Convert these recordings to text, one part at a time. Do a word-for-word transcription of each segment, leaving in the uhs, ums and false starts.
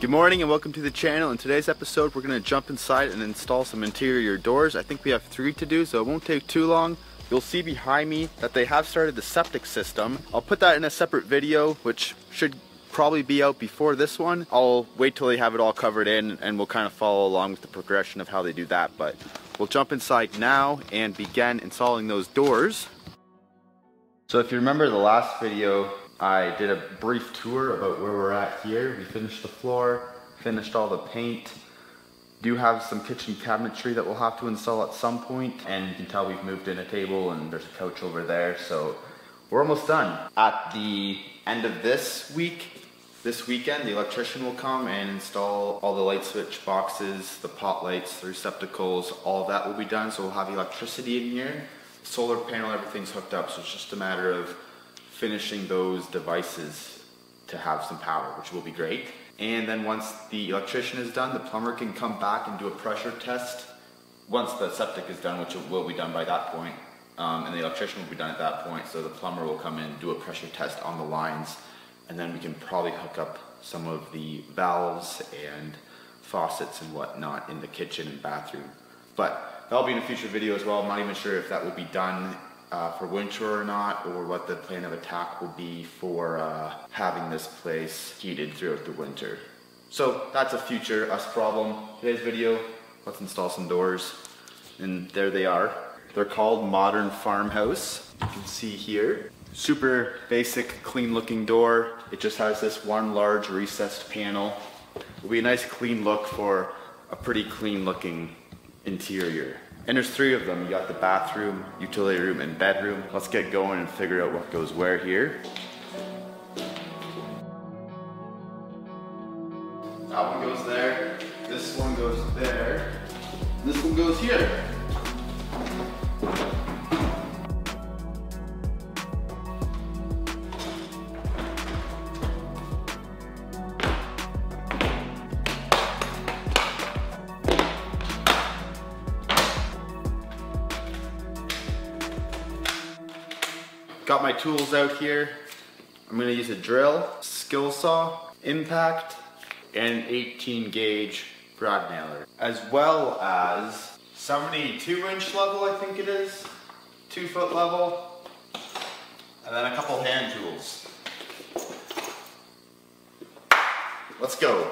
Good morning and welcome to the channel. In today's episode we're going to jump inside and install some interior doors. I think we have three to do, so it won't take too long. You'll see behind me that they have started the septic system. I'll put that in a separate video which should probably be out before this one. I'll wait till they have it all covered in and we'll kind of follow along with the progression of how they do that, but we'll jump inside now and begin installing those doors. So if you remember the last video, I did a brief tour about where we're at here. We finished the floor, finished all the paint. Do have some kitchen cabinetry that we'll have to install at some point, and you can tell we've moved in a table and there's a couch over there, so we're almost done. At the end of this week, this weekend, the electrician will come and install all the light switch boxes, the pot lights, the receptacles, all of that will be done, so we'll have electricity in here. Solar panel, everything's hooked up, so it's just a matter of finishing those devices to have some power, which will be great. And then once the electrician is done, the plumber can come back and do a pressure test once the septic is done, which will be done by that point, um, and the electrician will be done at that point, so the plumber will come in and do a pressure test on the lines, and then we can probably hook up some of the valves and faucets and whatnot in the kitchen and bathroom. But that'll be in a future video as well. I'm not even sure if that will be done Uh, for winter or not, or what the plan of attack will be for uh, having this place heated throughout the winter. So that's a future us problem. Today's video, let's install some doors. And there they are. They're called Modern Farmhouse. You can see here. Super basic, clean looking door. It just has this one large recessed panel. It'll be a nice clean look for a pretty clean looking interior. And there's three of them. You got the bathroom, utility room, and bedroom. Let's get going and figure out what goes where here. That one goes there. This one goes there. This one goes here. Got my tools out here. I'm gonna use a drill, skill saw, impact, and eighteen gauge brad nailer. As well as seventy-two inch level, I think it is, two foot level, and then a couple hand tools. Let's go.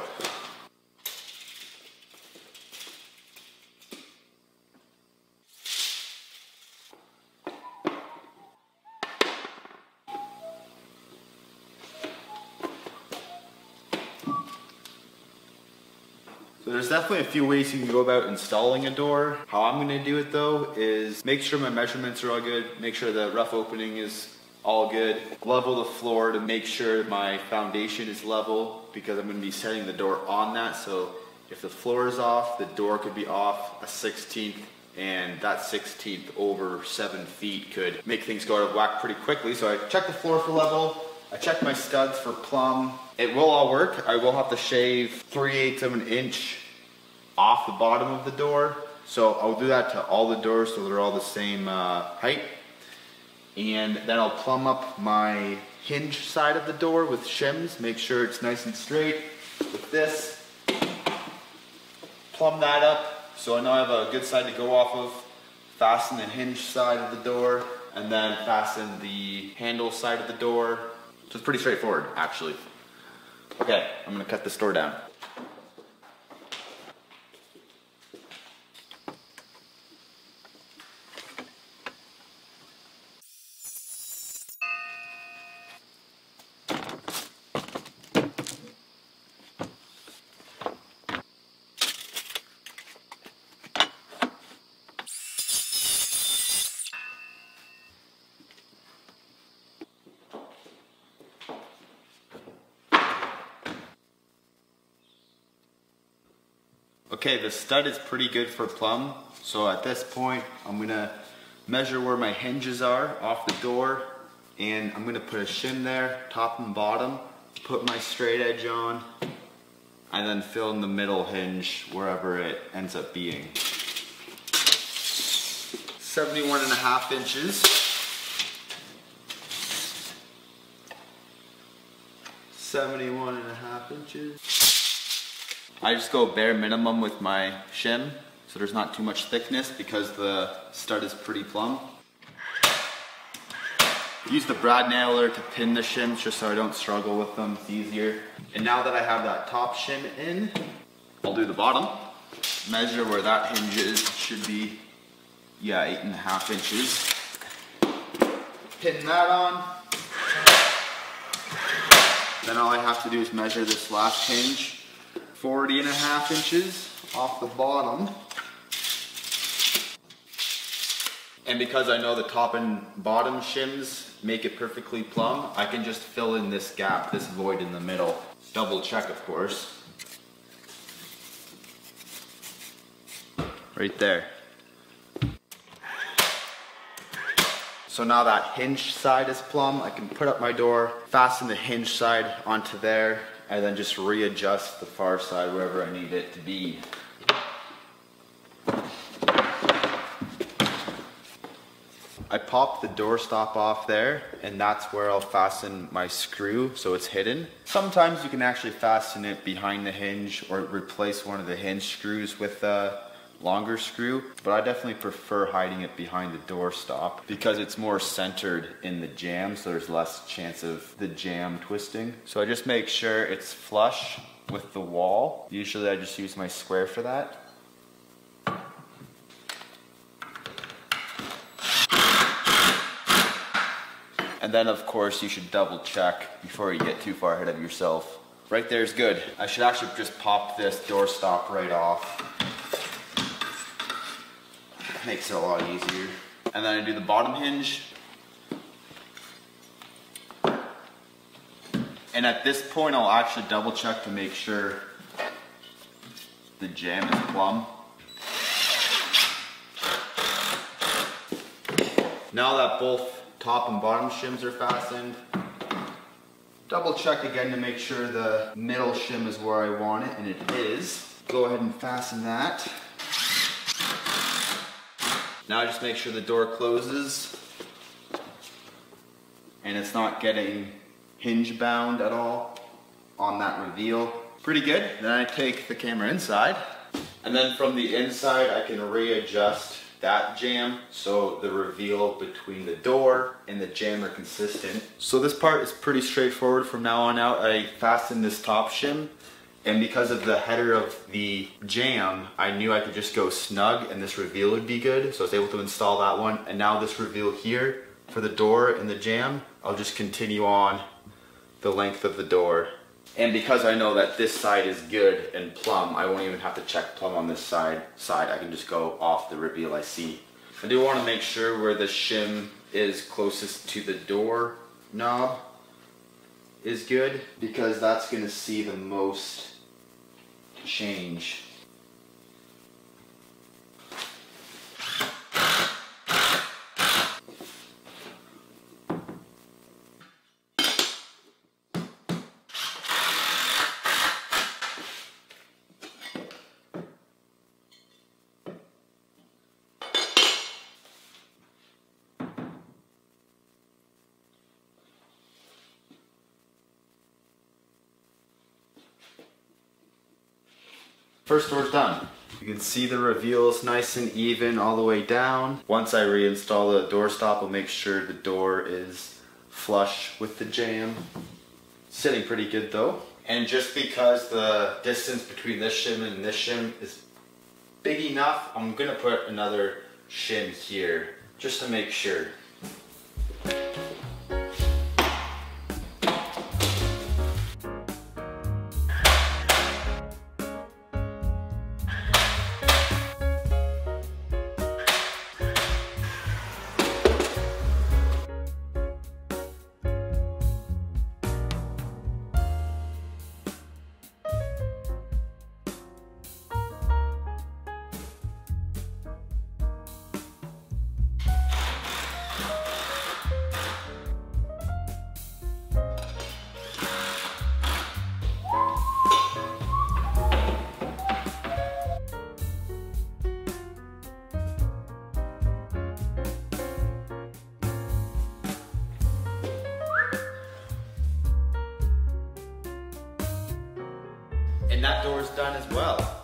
So there's definitely a few ways you can go about installing a door. How I'm gonna do it though is make sure my measurements are all good, make sure the rough opening is all good, level the floor to make sure my foundation is level because I'm gonna be setting the door on that. So if the floor is off, the door could be off a sixteenth, and that sixteenth over seven feet could make things go out of whack pretty quickly. So I check the floor for level, I check my studs for plumb. It will all work. I will have to shave three eighths of an inch off the bottom of the door. So I'll do that to all the doors so they're all the same uh, height. And then I'll plumb up my hinge side of the door with shims. Make sure it's nice and straight with this. Plumb that up so I know I have a good side to go off of. Fasten the hinge side of the door and then fasten the handle side of the door. So it's pretty straightforward, actually. Okay, I'm gonna cut this door down. Okay, the stud is pretty good for plumb, so at this point I'm gonna measure where my hinges are off the door, and I'm gonna put a shim there, top and bottom, put my straight edge on, and then fill in the middle hinge wherever it ends up being. seventy-one and a half inches. seventy-one and a half inches. I just go bare minimum with my shim, so there's not too much thickness because the stud is pretty plumb. Use the brad nailer to pin the shims just so I don't struggle with them, it's easier. And now that I have that top shim in, I'll do the bottom. Measure where that hinge is, should be, yeah, eight and a half inches. Pin that on. Then all I have to do is measure this last hinge, forty and a half inches off the bottom. And because I know the top and bottom shims make it perfectly plumb, I can just fill in this gap, this void in the middle. Double check, of course. Right there. So now that hinge side is plumb, I can put up my door, fasten the hinge side onto there, and then just readjust the far side wherever I need it to be. I pop the door stop off there, and that's where I'll fasten my screw so it's hidden. Sometimes you can actually fasten it behind the hinge or replace one of the hinge screws with a longer screw, but I definitely prefer hiding it behind the door stop because it's more centered in the jam, so there's less chance of the jam twisting. So I just make sure it's flush with the wall. Usually I just use my square for that. And then of course you should double check before you get too far ahead of yourself. Right there is good. I should actually just pop this doorstop right off. Makes it a lot easier. And then I do the bottom hinge. And at this point I'll actually double check to make sure the jam is plumb. Now that both top and bottom shims are fastened, double check again to make sure the middle shim is where I want it, and it is. Go ahead and fasten that. Now just make sure the door closes and it's not getting hinge bound at all on that reveal. Pretty good. Then I take the camera inside, and then from the inside I can readjust that jam so the reveal between the door and the jam are consistent. So this part is pretty straightforward. From now on out, I fasten this top shim, and because of the header of the jam, I knew I could just go snug and this reveal would be good, so I was able to install that one. And now this reveal here for the door and the jam, I'll just continue on the length of the door. And because I know that this side is good and plumb, I won't even have to check plumb on this side. Side, I can just go off the reveal I see. I do want to make sure where the shim is closest to the door knob is good, because that's going to see the most change. First door's done. You can see the reveals nice and even all the way down. Once I reinstall the door stop, I'll make sure the door is flush with the jam. Sitting pretty good though. And just because the distance between this shim and this shim is big enough, I'm gonna put another shim here just to make sure. And that door is done as well.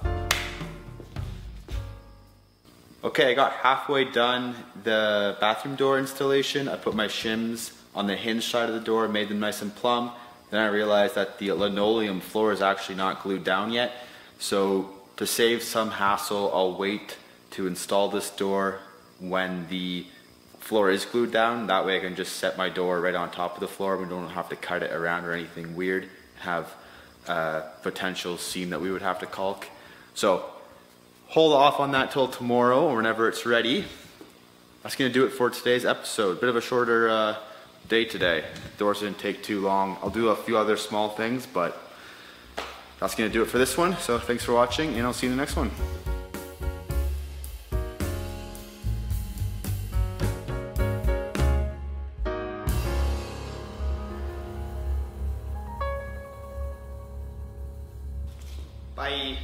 Okay, I got halfway done the bathroom door installation. I put my shims on the hinge side of the door, made them nice and plumb. Then I realized that the linoleum floor is actually not glued down yet. So to save some hassle, I'll wait to install this door when the floor is glued down. That way I can just set my door right on top of the floor. We don't have to cut it around or anything weird, have a potential seam that we would have to caulk. So hold off on that till tomorrow or whenever it's ready. That's gonna do it for today's episode. Bit of a shorter uh, day today. Doors didn't take too long. I'll do a few other small things, but that's gonna do it for this one. So thanks for watching, and I'll see you in the next one. Bye.